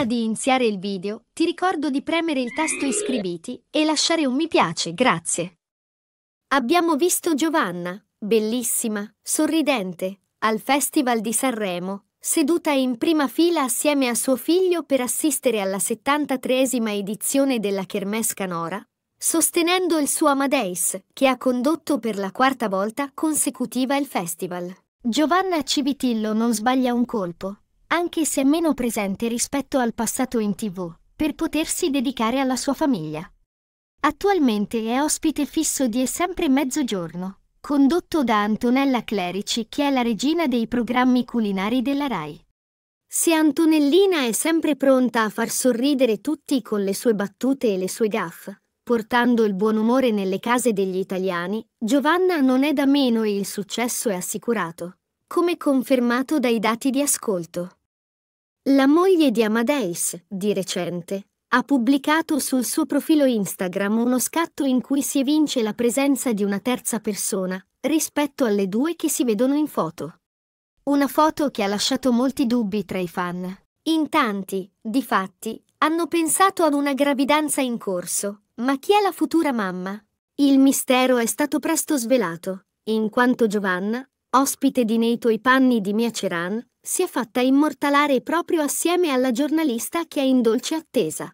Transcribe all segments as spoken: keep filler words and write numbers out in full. Prima di iniziare il video, ti ricordo di premere il tasto iscriviti e lasciare un mi piace, grazie. Abbiamo visto Giovanna, bellissima, sorridente, al Festival di Sanremo, seduta in prima fila assieme a suo figlio per assistere alla settantatreesima edizione della Kermesse Canora, sostenendo il suo Amadeus, che ha condotto per la quarta volta consecutiva il festival. Giovanna Civitillo non sbaglia un colpo, anche se è meno presente rispetto al passato in tivù, per potersi dedicare alla sua famiglia. Attualmente è ospite fisso di È Sempre Mezzogiorno, condotto da Antonella Clerici, che è la regina dei programmi culinari della RAI. Se Antonellina è sempre pronta a far sorridere tutti con le sue battute e le sue gaffe, portando il buon umore nelle case degli italiani, Giovanna non è da meno e il successo è assicurato, come confermato dai dati di ascolto. La moglie di Amadeus, di recente, ha pubblicato sul suo profilo Instagram uno scatto in cui si evince la presenza di una terza persona, rispetto alle due che si vedono in foto. Una foto che ha lasciato molti dubbi tra i fan. In tanti, difatti, hanno pensato ad una gravidanza in corso. Ma chi è la futura mamma? Il mistero è stato presto svelato, in quanto Giovanna, ospite di Nei tuoi panni di Mia Ceran, si è fatta immortalare proprio assieme alla giornalista che è in dolce attesa.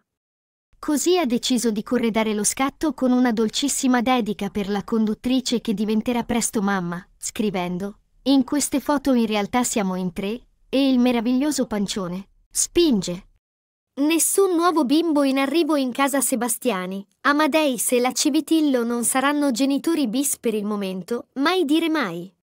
Così ha deciso di corredare lo scatto con una dolcissima dedica per la conduttrice che diventerà presto mamma, scrivendo: "In queste foto in realtà siamo in tre, e il meraviglioso pancione spinge." Nessun nuovo bimbo in arrivo in casa Sebastiani. Amadeus e la Civitillo non saranno genitori bis per il momento, mai dire mai.